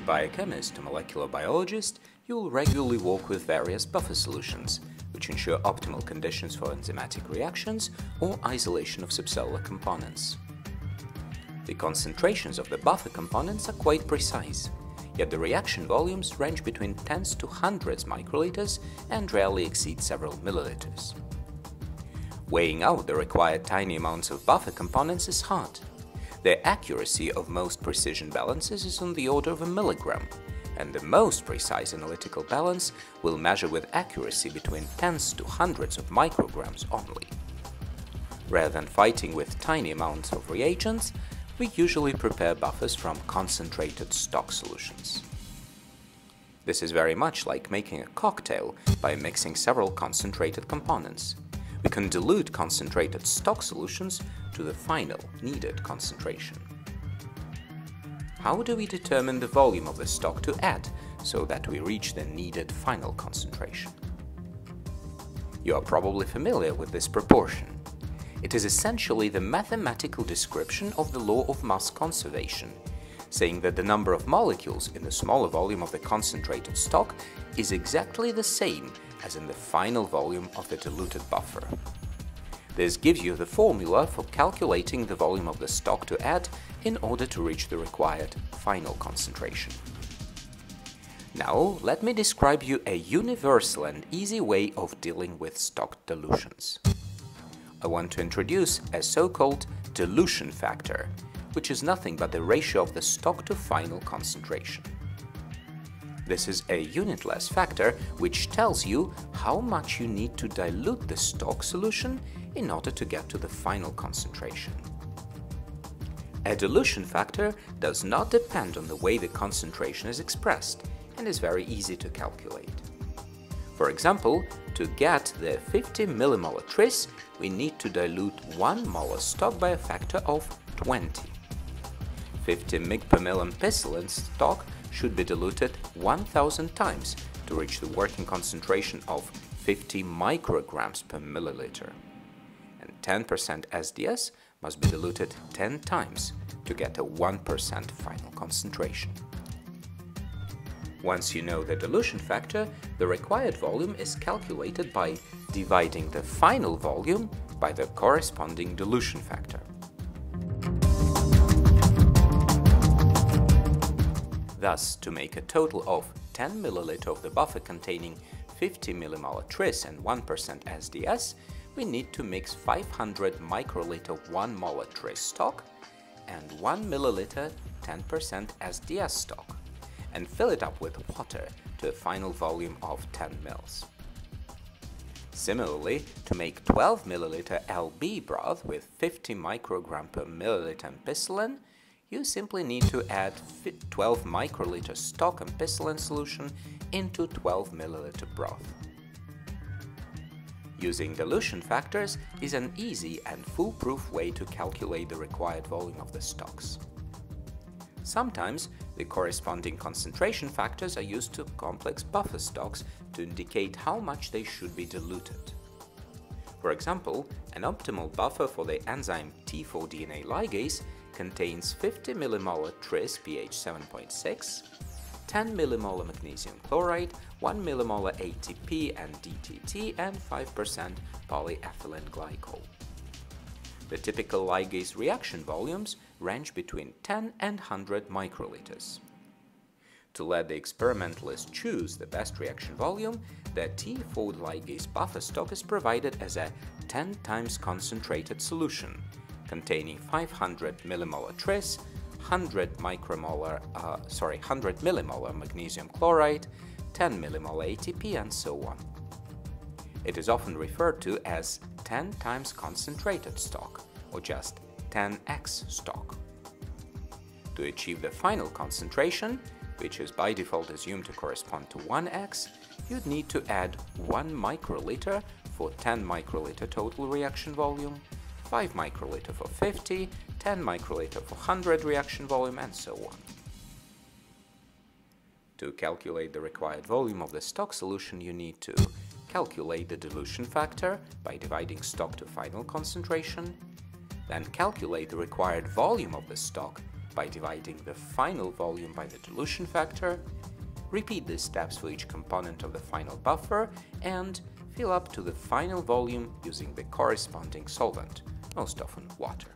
a biochemist or molecular biologist, you will regularly work with various buffer solutions, which ensure optimal conditions for enzymatic reactions or isolation of subcellular components. The concentrations of the buffer components are quite precise, yet the reaction volumes range between tens to hundreds microliters and rarely exceed several milliliters. Weighing out the required tiny amounts of buffer components is hard. The accuracy of most precision balances is on the order of a milligram, and the most precise analytical balance will measure with accuracy between tens to hundreds of micrograms only. Rather than fighting with tiny amounts of reagents, we usually prepare buffers from concentrated stock solutions. This is very much like making a cocktail by mixing several concentrated components. We can dilute concentrated stock solutions to the final needed concentration. How do we determine the volume of the stock to add so that we reach the needed final concentration? You are probably familiar with this proportion. It is essentially the mathematical description of the law of mass conservation, saying that the number of molecules in the smaller volume of the concentrated stock is exactly the same as in the final volume of the diluted buffer. This gives you the formula for calculating the volume of the stock to add in order to reach the required final concentration. Now, let me describe you a universal and easy way of dealing with stock dilutions. I want to introduce a so-called dilution factor, which is nothing but the ratio of the stock to final concentration. This is a unitless factor which tells you how much you need to dilute the stock solution in order to get to the final concentration. A dilution factor does not depend on the way the concentration is expressed and is very easy to calculate. For example, to get the 50 millimolar Tris, we need to dilute 1 molar stock by a factor of 20. 50 mg per ml ampicillin stock should be diluted 1000 times to reach the working concentration of 50 micrograms per milliliter. And 10% SDS must be diluted 10 times to get a 1% final concentration. Once you know the dilution factor, the required volume is calculated by dividing the final volume by the corresponding dilution factor. Thus, to make a total of 10 ml of the buffer containing 50 millimolar Tris and 1% SDS, we need to mix 500 microliter 1 molar Tris stock and 1 milliliter 10% SDS stock, and fill it up with water to a final volume of 10 ml. Similarly, to make 12 ml LB broth with 50 microgram per milliliter ampicillin, you simply need to add 12 microliter stock ampicillin solution into 12 ml broth. Using dilution factors is an easy and foolproof way to calculate the required volume of the stocks. Sometimes the corresponding concentration factors are used to complex buffer stocks to indicate how much they should be diluted. For example, an optimal buffer for the enzyme T4 DNA ligase contains 50 millimolar Tris pH 7.6, 10 millimolar magnesium chloride, 1 millimolar ATP and DTT, and 5% polyethylene glycol. The typical ligase reaction volumes range between 10 and 100 microliters. To let the experimentalist choose the best reaction volume, the T4 ligase buffer stock is provided as a 10 times concentrated solution, containing 500 millimolar Tris, 100 millimolar magnesium chloride, 10 millimolar ATP, and so on. It is often referred to as 10 times concentrated stock, or just 10x stock. To achieve the final concentration, which is by default assumed to correspond to 1x, you'd need to add 1 microliter for 10 microliter total reaction volume, 5 microliter for 50, 10 microliter for 100 reaction volume, and so on. To calculate the required volume of the stock solution, you need to calculate the dilution factor by dividing stock to final concentration, then calculate the required volume of the stock by dividing the final volume by the dilution factor. Repeat these steps for each component of the final buffer and fill up to the final volume using the corresponding solvent, most often water.